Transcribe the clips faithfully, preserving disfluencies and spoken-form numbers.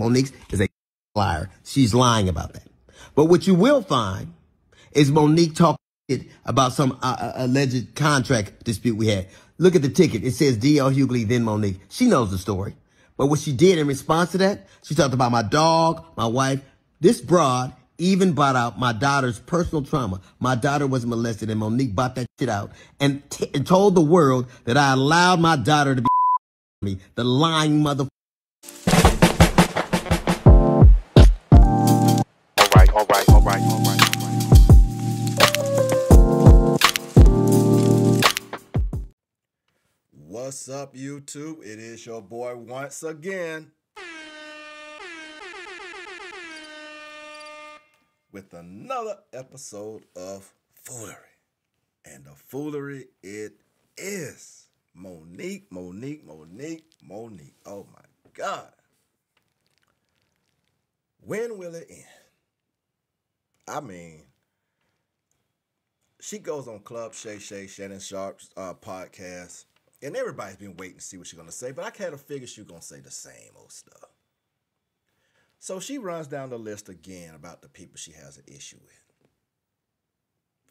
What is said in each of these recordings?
Monique is a liar. She's lying about that. But what you will find is Monique talking about some uh, alleged contract dispute we had. Look at the ticket. It says D L. Hughley, then Monique. She knows the story. But what she did in response to that, she talked about my dog, my wife. This broad even bought out my daughter's personal trauma. My daughter was molested, and Monique bought that shit out and, t and told the world that I allowed my daughter to be me, the lying mother. All right, all right, all right, all right. What's up, YouTube? It is your boy once again with another episode of Foolery. And the foolery it is. Monique, Monique, Monique, Monique. Oh my God. When will it end? I mean, she goes on Club Shay Shay, Shannon Sharp's uh, podcast. And everybody's been waiting to see what she's going to say, but I kind of figured she was going to say the same old stuff. So she runs down the list again about the people she has an issue with.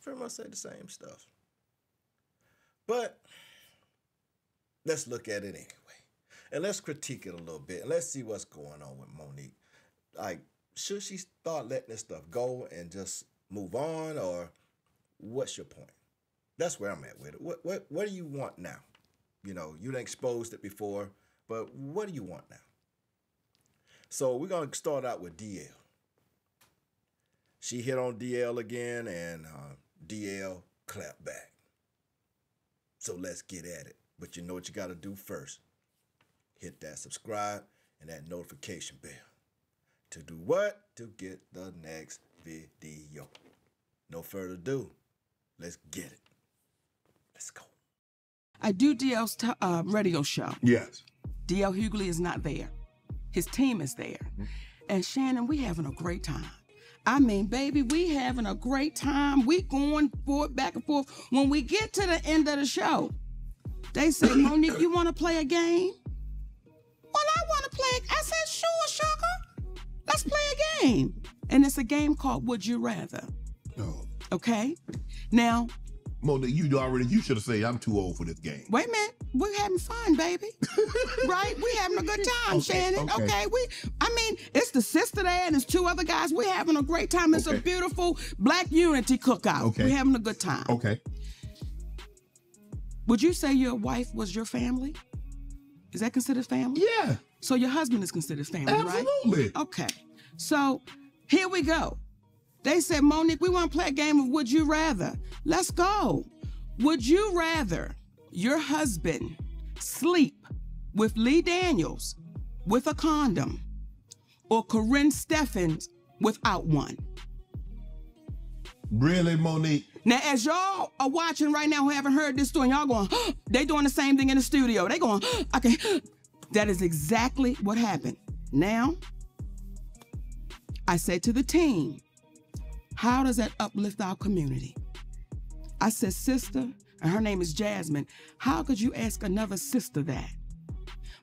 Pretty much say the same stuff. But let's look at it anyway. And let's critique it a little bit. And let's see what's going on with Monique. Like, should she start letting this stuff go and just move on? Or what's your point? That's where I'm at with it. What, what, what do you want now? You know, you done exposed it before, but what do you want now? So we're going to start out with D L. She hit on D L again, and uh, D L clapped back. So let's get at it. But you know what you got to do first. Hit that subscribe and that notification bell. To do what? To get the next video. No further ado. Let's get it. Let's go. I do D L's t uh, radio show. Yes. D L. Hughley is not there. His team is there. Mm-hmm. And Shannon, we having a great time. I mean, baby, we having a great time. We going forth, back and forth. When we get to the end of the show, they say, Monique, you want to play a game? Well, I want to play. I said, sure, sugar. Let's play a game. And it's a game called Would You Rather. No. Okay? Now, Monique, you already, you should have said, I'm too old for this game. Wait a minute. We're having fun, baby. Right? We're having a good time, okay, Shannon. Okay. okay. We, I mean, it's the sister there and it's two other guys. We're having a great time. It's okay. A beautiful black unity cookout. Okay. We're having a good time. Okay. Would you say your wife was your family? Is that considered family? Yeah. So your husband is considered family, Absolutely. right? Absolutely. Okay. So here we go. They said, Monique, we want to play a game of Would You Rather. Let's go. Would you rather your husband sleep with Lee Daniels with a condom or Karrine Steffans without one? Really, Monique? Now, as y'all are watching right now who haven't heard this story, y'all going, oh, they doing the same thing in the studio. They going, oh, okay. That is exactly what happened. Now, I said to the team, how does that uplift our community? I said, sister, and her name is Jasmine, how could you ask another sister that?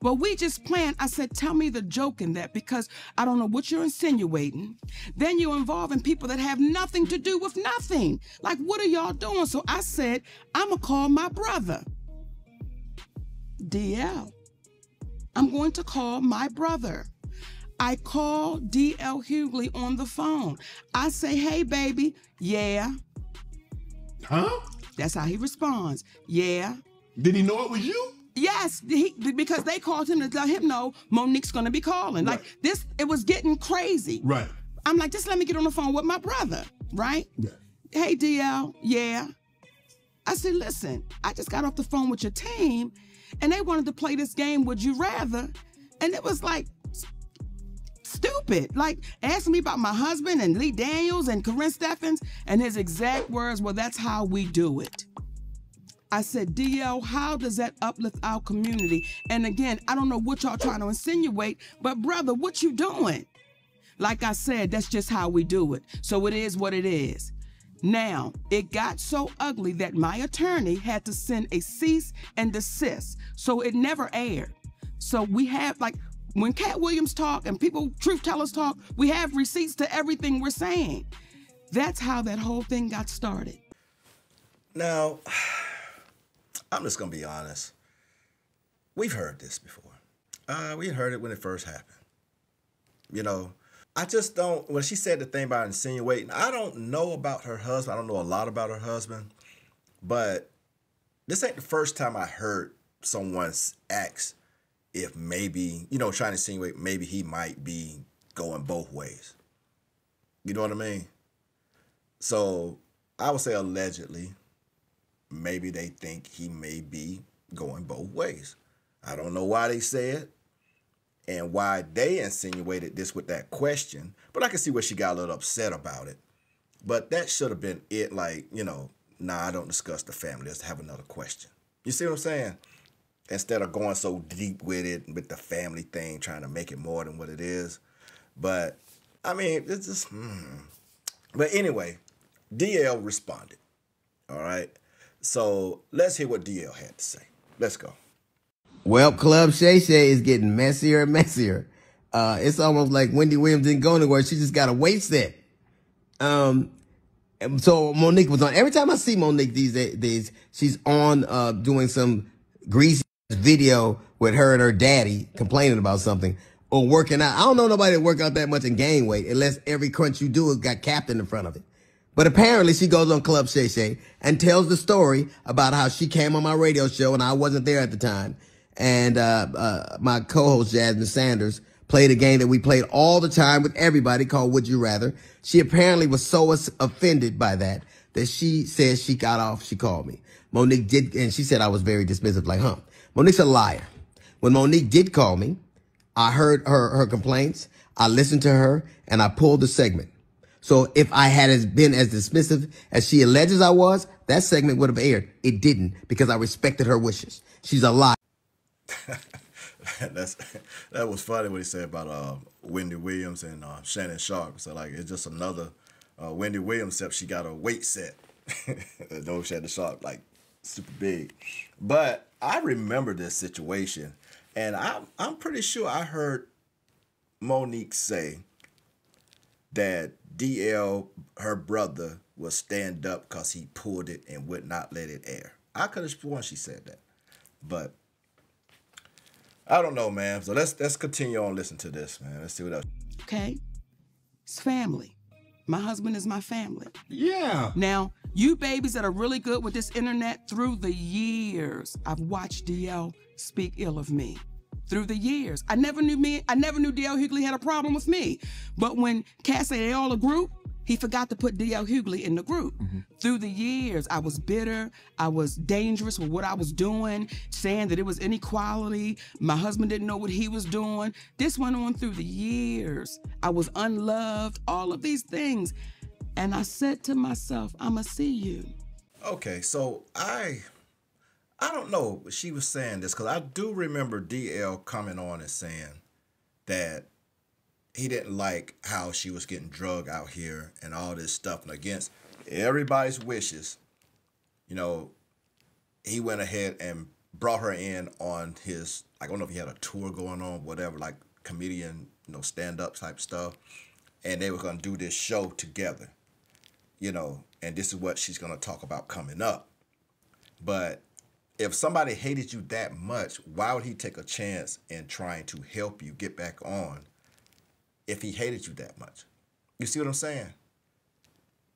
Well, we just planned. I said, tell me the joke in that, because I don't know what you're insinuating. Then you're involving people that have nothing to do with nothing. Like, what are y'all doing? So I said, I'm going to call my brother, D L. I'm going to call my brother. I called D L. Hughley on the phone. I say, hey, baby, yeah. Huh? That's how he responds, yeah. Did he know it was you? Yes, he, because they called him to let him know Monique's going to be calling. Right. Like, this, it was getting crazy. Right. I'm like, just let me get on the phone with my brother, right? Yeah. Hey, D L, yeah. I said, listen, I just got off the phone with your team, and they wanted to play this game, Would You Rather? And it was like, stupid. Like, asking me about my husband and Lee Daniels and Karrine Steffans, and his exact words, well, that's how we do it. I said, D L, how does that uplift our community? And again, I don't know what y'all trying to insinuate, but brother, what you doing? Like I said, that's just how we do it. So it is what it is. Now, it got so ugly that my attorney had to send a cease and desist. So it never aired. So we have, like, When Cat Williams talk and people, truth tellers talk, we have receipts to everything we're saying. That's how that whole thing got started. Now, I'm just gonna be honest. We've heard this before. Uh, we heard it when it first happened. You know, I just don't, when she said the thing about insinuating, I don't know about her husband. I don't know a lot about her husband, but this ain't the first time I heard someone ask if maybe, you know, trying to insinuate maybe he might be going both ways. You know what I mean? So I would say allegedly, maybe they think he may be going both ways. I don't know why they said and why they insinuated this with that question, but I can see where she got a little upset about it. But that should have been it, like, you know, nah, I don't discuss the family, let's have another question. You see what I'm saying? Instead of going so deep with it, with the family thing, trying to make it more than what it is. But, I mean, it's just, hmm. But anyway, D L responded, all right? So let's hear what D L had to say. Let's go. Well, Club Shay Shay is getting messier and messier. Uh, it's almost like Wendy Williams didn't go anywhere. She just got a weight set. Um, so Monique was on. Every time I see Monique these days, she's on uh, doing some greasy video with her and her daddy complaining about something or working out. I don't know nobody that work out that much and gain weight unless every crunch you do has got captain in front of it. But apparently she goes on Club Shay Shay and tells the story about how she came on my radio show and I wasn't there at the time. And uh, uh, my co-host, Jasmine Sanders, played a game that we played all the time with everybody called Would You Rather. She apparently was so offended by that that she said she got off. She called me. Monique did, and she said I was very dismissive, like, huh. Monique's a liar. When Monique did call me, I heard her, her complaints. I listened to her, and I pulled the segment. So if I had been as dismissive as she alleges I was, that segment would have aired. It didn't because I respected her wishes. She's a liar. That's, that was funny what he said about uh, Wendy Williams and uh, Shannon Sharp. So, like, it's just another uh, Wendy Williams, except she got a weight set. No, Shannon Sharp, like, super big. But I remember this situation, and I, I'm pretty sure I heard Monique say that D L, her brother, was stand up because he pulled it and would not let it air. I could have sworn she said that. But I don't know, man. So let's let's continue on listening to this, man. Let's see what else. Okay. It's family. My husband is my family. Yeah. Now, you babies that are really good with this internet, through the years, I've watched D L speak ill of me. Through the years. I never knew me, I never knew D L Hughley had a problem with me. But when Cat said they all a group, he forgot to put D L Hughley in the group. Mm-hmm. Through the years, I was bitter. I was dangerous with what I was doing, saying that it was inequality. My husband didn't know what he was doing. This went on through the years. I was unloved, all of these things. And I said to myself, I'ma see you. Okay, so I, I don't know if she was saying this, because I do remember D L coming on and saying that he didn't like how she was getting drugged out here and all this stuff. And against everybody's wishes, you know, he went ahead and brought her in on his, I don't know if he had a tour going on, whatever, like comedian, you know, stand-up type stuff. And they were going to do this show together, you know, and this is what she's going to talk about coming up. But if somebody hated you that much, why would he take a chance in trying to help you get back on if he hated you that much? You see what I'm saying?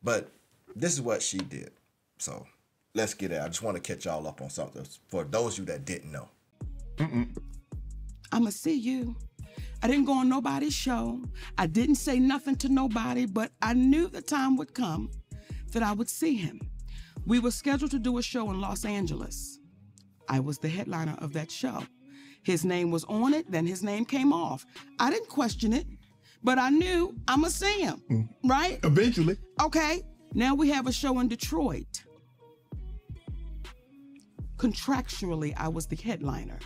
But this is what she did. So let's get it. I just want to catch y'all up on something for those of you that didn't know. Mm-mm. I'ma see you. I didn't go on nobody's show. I didn't say nothing to nobody, but I knew the time would come that I would see him. We were scheduled to do a show in Los Angeles. I was the headliner of that show. His name was on it, then his name came off. I didn't question it. But I knew I'ma see him, right? Eventually. Okay, now we have a show in Detroit. Contractually, I was the headliner.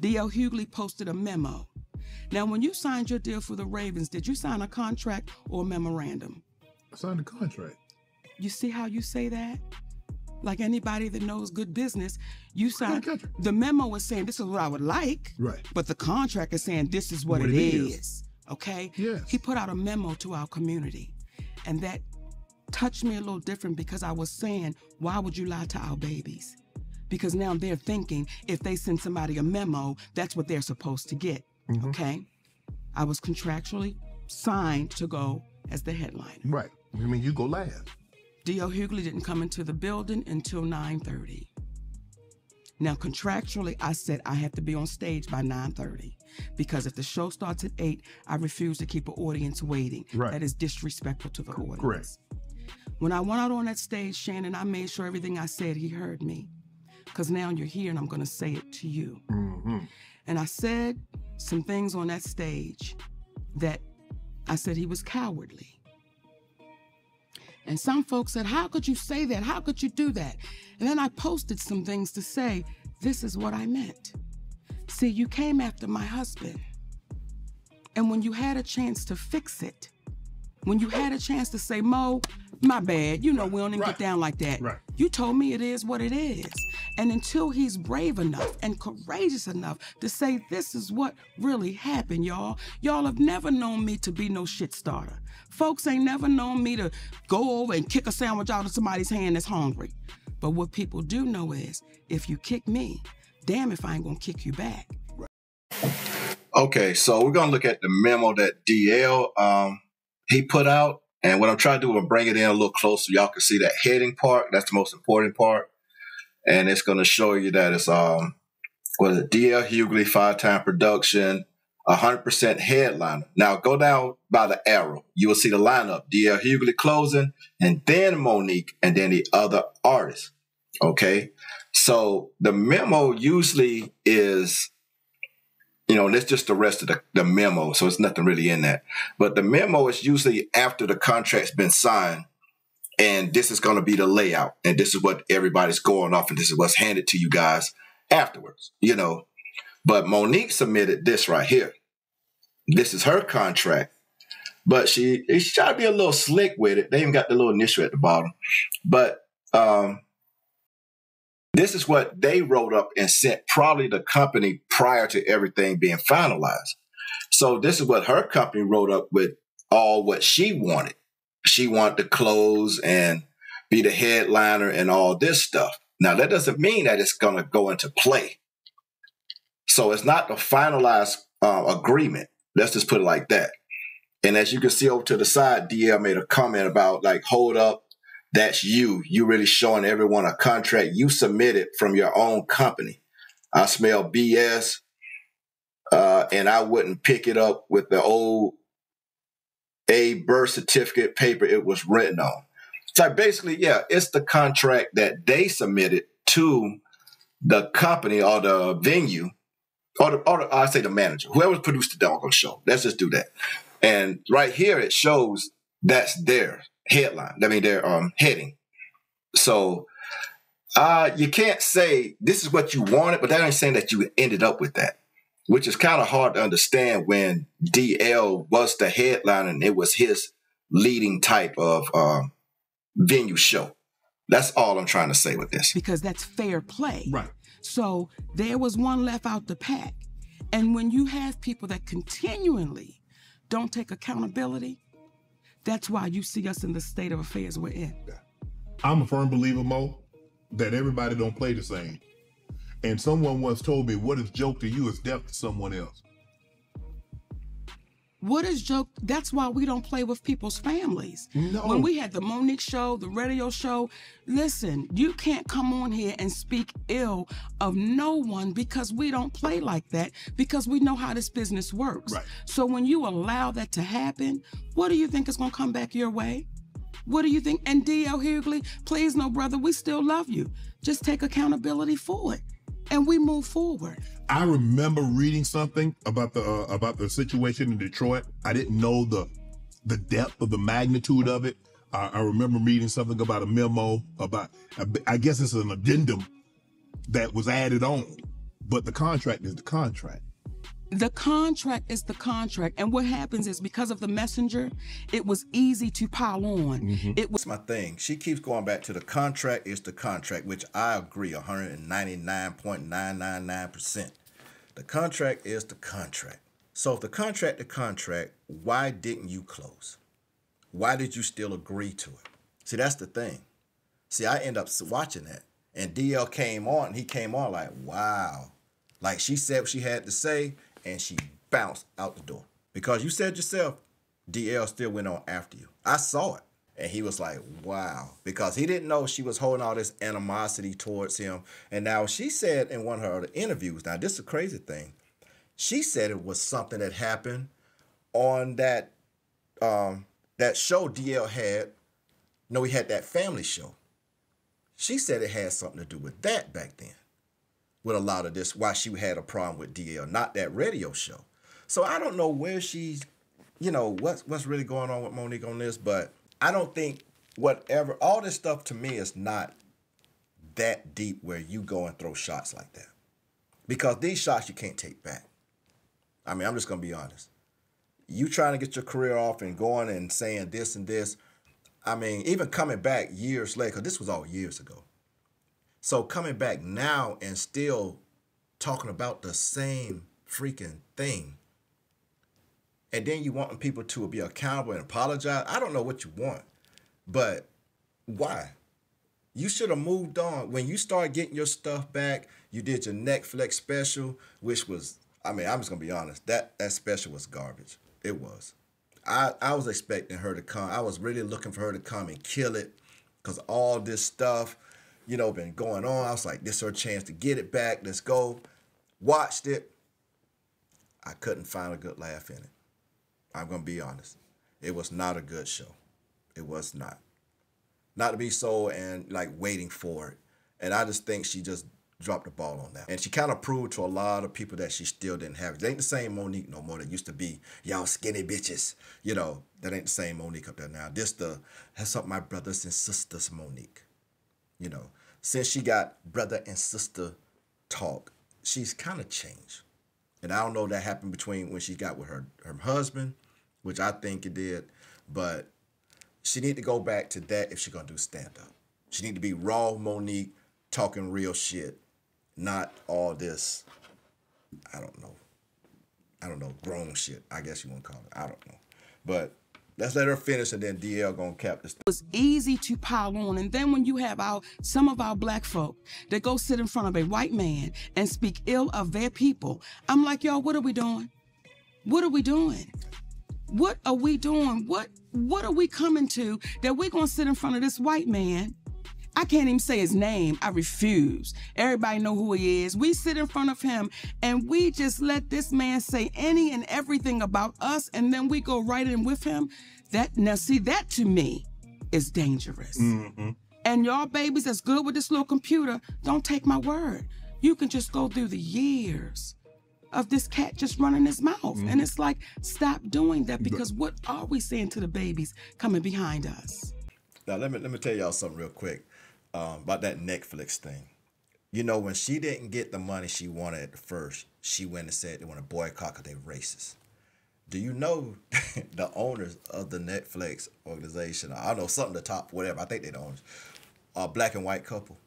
D L Hughley posted a memo. Now, when you signed your deal for the Ravens, did you sign a contract or a memorandum? I signed a contract. You see how you say that? like anybody that knows good business, you signed the memo was saying this is what I would like, right? But the contract is saying this is what, what it, it is. is. Okay. Yes. He put out a memo to our community, and that touched me a little different because I was saying, why would you lie to our babies? Because now they're thinking if they send somebody a memo, that's what they're supposed to get. Mm-hmm. Okay. I was contractually signed to go as the headliner. Right. I mean, you go live. D L. Hughley didn't come into the building until nine thirty. Now, contractually, I said I have to be on stage by nine thirty because if the show starts at eight, I refuse to keep an audience waiting. Right. That is disrespectful to the audience. Correct. When I went out on that stage, Shannon, I made sure everything I said, he heard me. Because now you're here and I'm going to say it to you. Mm-hmm. And I said some things on that stage that I said he was cowardly. And some folks said, how could you say that? How could you do that? And then I posted some things to say, this is what I meant. See, you came after my husband. And when you had a chance to fix it, when you had a chance to say, Mo, my bad, you know, right, we don't even right. get down like that. Right. You told me it is what it is. And until he's brave enough and courageous enough to say, this is what really happened, y'all. Y'all have never known me to be no shit starter. Folks ain't never known me to go over and kick a sandwich out of somebody's hand that's hungry. But what people do know is, if you kick me, damn if I ain't gonna kick you back. Okay, so we're gonna look at the memo that D L um, he put out. And what I'm trying to do is bring it in a little closer. Y'all can see that heading part. That's the most important part. And it's going to show you that it's um, what is it? D L. Hughley, five-time production, one hundred percent headliner. Now, go down by the arrow. You will see the lineup. D L. Hughley closing, and then Monique, and then the other artists. Okay? So the memo usually is, you know, that's just the rest of the, the memo, so it's nothing really in that. But the memo is usually after the contract's been signed, and this is going to be the layout, and this is what everybody's going off, and this is what's handed to you guys afterwards, you know. But Monique submitted this right here. This is her contract, but she, she tried to be a little slick with it. They even got the little initial at the bottom. But um, this is what they wrote up and sent probably the company prior to everything being finalized. So this is what her company wrote up with all what she wanted. She wanted to close and be the headliner and all this stuff. Now, that doesn't mean that it's going to go into play. So it's not the finalized uh, agreement. Let's just put it like that. And as you can see over to the side, D L made a comment about, like, hold up, that's you. You really showing everyone a contract you submitted from your own company. I smell B S, uh, and I wouldn't pick it up with the old a birth certificate paper it was written on. So basically, yeah, it's the contract that they submitted to the company or the venue, or, the, or the, I say the manager, whoever produced the doggone show. Let's just do that. And right here, it shows that's their headline. I mean, their um, heading. So uh, you can't say this is what you wanted, but that ain't saying that you ended up with that. Which is kind of hard to understand when D L was the headliner and it was his leading type of um, venue show. That's all I'm trying to say with this. Because that's fair play. Right. So there was one left out the pack. And when you have people that continually don't take accountability, that's why you see us in the state of affairs we're in. I'm a firm believer, Mo, that everybody don't play the same. And someone once told me, what is joke to you is death to someone else. What is joke? That's why we don't play with people's families. No. When we had the Monique show, the radio show, listen, you can't come on here and speak ill of no one because we don't play like that because we know how this business works. Right. So when you allow that to happen, what do you think is going to come back your way? What do you think? And D L. Hughley, please, no, brother, we still love you. Just take accountability for it. And we move forward. I remember reading something about the uh, about the situation in Detroit. I didn't know the the depth of the magnitude of it. I, I remember reading something about a memo about, I guess it's an addendum that was added on, but the contract is the contract. The contract is the contract. And what happens is because of the messenger, it was easy to pile on. Mm-hmm. It was my thing. She keeps going back to the contract is the contract, which I agree one hundred ninety-nine point nine nine nine percent. The contract is the contract. So if the contract the contract, why didn't you close? Why did you still agree to it? See, that's the thing. See, I end up watching that. And D L came on, and he came on like, wow. Like, she said what she had to say, and she bounced out the door. Because you said yourself, D L still went on after you. I saw it. And he was like, wow. Because he didn't know she was holding all this animosity towards him. And now she said in one of her other interviews, now this is a crazy thing. She said it was something that happened on that, um, that show D L had. No, he had that family show. She said it had something to do with that back then. With a lot of this, why she had a problem with D L, not that radio show. So I don't know where she's, you know, what's, what's really going on with Monique on this, but I don't think whatever, all this stuff to me is not that deep where you go and throw shots like that. Because these shots you can't take back. I mean, I'm just going to be honest. You trying to get your career off and going and saying this and this. I mean, even coming back years later, because this was all years ago. So coming back now and still talking about the same freaking thing. And then you want people to be accountable and apologize. I don't know what you want, but why? You should have moved on. When you start getting your stuff back, you did your Netflix special, which was, I mean, I'm just going to be honest. That, that special was garbage. It was. I, I was expecting her to come. I was really looking for her to come and kill it because all this stuff, you know, been going on. I was like, this is her chance to get it back. Let's go. Watched it. I couldn't find a good laugh in it. I'm going to be honest. It was not a good show. It was not. Not to be so and like waiting for it. And I just think she just dropped the ball on that. And she kind of proved to a lot of people that she still didn't have it. They ain't the same Monique no more that used to be, y'all skinny bitches. You know, that ain't the same Monique up there now. This the, that's up my brothers and sisters Monique. You know, since she got brother and sister talk, she's kind of changed. And I don't know if that happened between when she got with her, her husband, which I think it did, but she need to go back to that if she's going to do stand-up. She need to be raw Monique talking real shit, not all this, I don't know, I don't know, grown shit, I guess you want to call it, I don't know. But let's let her finish and then D L going to cap this. It was easy to pile on. And then when you have our, some of our black folk that go sit in front of a white man and speak ill of their people, I'm like, y'all, what are we doing? What are we doing? What are we doing? What what are we coming to that we're going to sit in front of this white man? I can't even say his name. I refuse. Everybody know who he is. We sit in front of him and we just let this man say any and everything about us and then we go right in with him. That, now see, that to me is dangerous. Mm-hmm. And y'all babies that's good with this little computer, don't take my word. You can just go through the years of this cat just running his mouth. Mm-hmm. And it's like, stop doing that, because what are we saying to the babies coming behind us? Now, let me, let me tell y'all something real quick um, about that Netflix thing. You know, when she didn't get the money she wanted at the first, she went and said they want to boycott because they're racist. Do you know the owners of the Netflix organization, I don't know, something to top, whatever, I think they're the owners, are a black and white couple.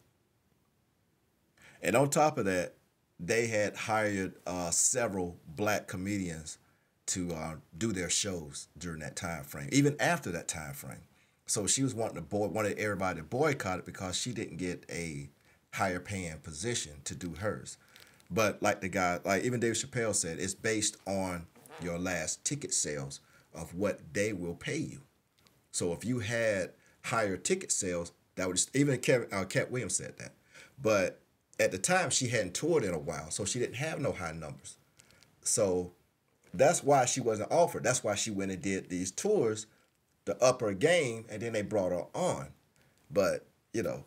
And on top of that, they had hired uh, several black comedians to uh, do their shows during that time frame, even after that time frame. So she was wanting to boy wanted everybody to boycott it because she didn't get a higher paying position to do hers. But like the guy, like even David Chappelle said, it's based on your last ticket sales of what they will pay you. So if you had higher ticket sales, that would just, even Kevin, uh, Cat Williams said that. But at the time, she hadn't toured in a while, so she didn't have no high numbers. So that's why she wasn't offered. That's why she went and did these tours to up her game, and then they brought her on. But, you know,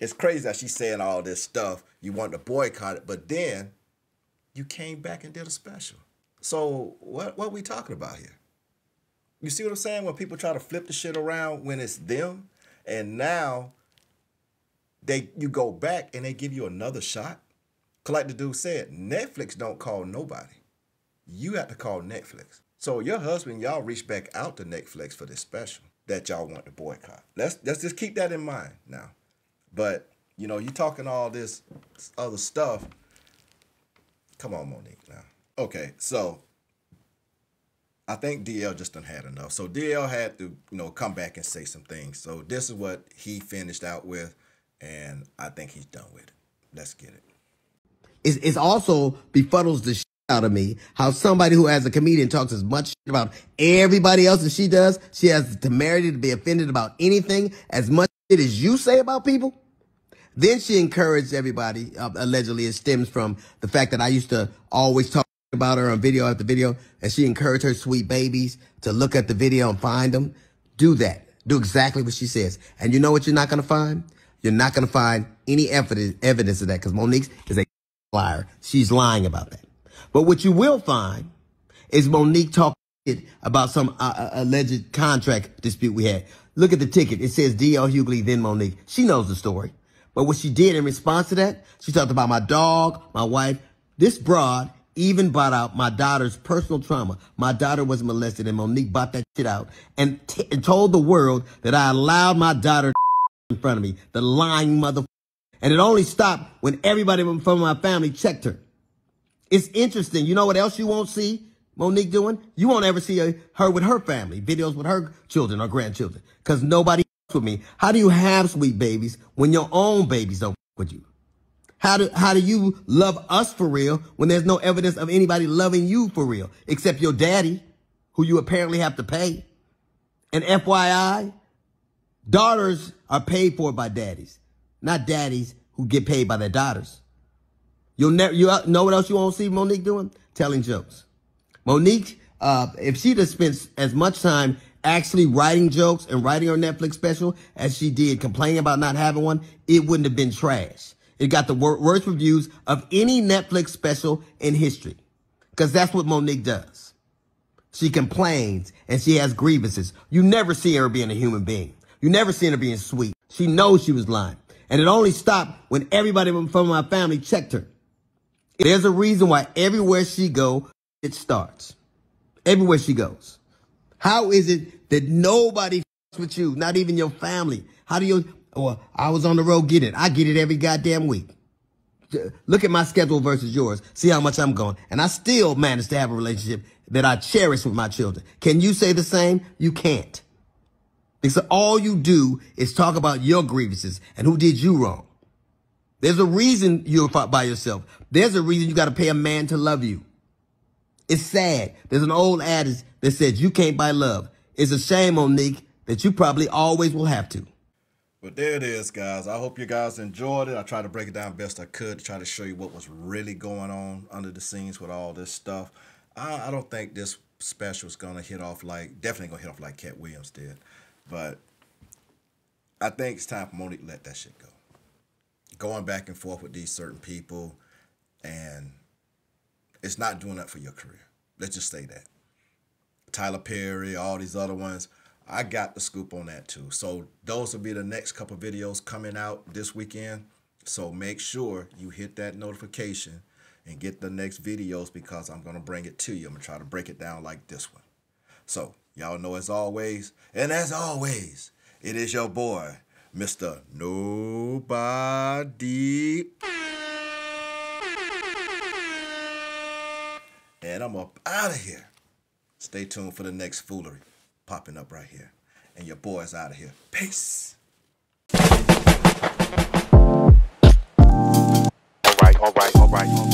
it's crazy that she's saying all this stuff. You want to boycott it, but then you came back and did a special. So what, what are we talking about here? You see what I'm saying? When people try to flip the shit around when it's them, and now They you go back and they give you another shot. Like the dude said, Netflix don't call nobody. you have to call Netflix. So your husband, y'all reach back out to Netflix for this special that y'all want to boycott. Let's, let's just keep that in mind now. But, you know, you talking all this other stuff. Come on, Monique, now. Okay, so I think D L just done had enough. So D L had to, you know, come back and say some things. So this is what he finished out with, and I think he's done with it. Let's get it. It's, it's also befuddles the shit out of me how somebody who as a comedian talks as much shit about everybody else as she does, she has the temerity to be offended about anything as much shit as you say about people. Then she encouraged everybody, uh, allegedly it stems from the fact that I used to always talk about her on video after video, and she encouraged her sweet babies to look at the video and find them. Do that. Do exactly what she says. And you know what you're not going to find? You're not going to find any evidence evidence of that, because Monique is a liar. She's lying about that. But what you will find is Monique talking about some uh, alleged contract dispute we had. Look at the ticket. It says D L. Hughley, then Monique. She knows the story. But what she did in response to that, she talked about my dog, my wife, this broad, even bought out my daughter's personal trauma. My daughter was molested, and Monique bought that shit out and, t and told the world that I allowed my daughter in front of me, the lying motherfucker. And it only stopped when everybody from my family checked her. It's interesting. You know what else you won't see Monique doing? You won't ever see a, her with her family, videos with her children or grandchildren, because nobody with me. How do you have sweet babies when your own babies don't with you? How do, how do you love us for real when there's no evidence of anybody loving you for real, except your daddy, who you apparently have to pay? And F Y I, daughters are paid for by daddies, not daddies who get paid by their daughters. You'll never, you know what else you won't see Monique doing? Telling jokes. Monique, uh, if she'd have spent as much time actually writing jokes and writing her Netflix special as she did complaining about not having one, it wouldn't have been trash. It got the wor worst reviews of any Netflix special in history, because that's what Monique does. She complains and she has grievances. You never see her being a human being. You never see her being sweet. She knows she was lying. And it only stopped when everybody from my family checked her. There's a reason why everywhere she go, it starts. Everywhere she goes. How is it that nobody fucks with you, not even your family? How do you... Or I was on the road, get it. I get it every goddamn week. Look at my schedule versus yours. See how much I'm going. And I still manage to have a relationship that I cherish with my children. Can you say the same? You can't. Because all you do is talk about your grievances and who did you wrong. There's a reason you're by yourself. There's a reason you got to pay a man to love you. It's sad. There's an old adage that says you can't buy love. It's a shame, Monique, that you probably always will have to. But there it is, guys. I hope you guys enjoyed it. I tried to break it down best I could to try to show you what was really going on under the scenes with all this stuff. I, I don't think this special is going to hit off like, definitely going to hit off like Cat Williams did. But I think it's time for Monique to let that shit go. Going back and forth with these certain people, and it's not doing that for your career. Let's just say that. Tyler Perry, all these other ones. I got the scoop on that too. So those will be the next couple of videos coming out this weekend. So make sure you hit that notification and get the next videos, because I'm going to bring it to you. I'm going to try to break it down like this one. So y'all know, as always, and as always, it is your boy, Mister Nobody. And I'm up out of here. Stay tuned for the next foolery. Popping up right here. And your boy's out of here. Peace. All right, all right, all right, all right.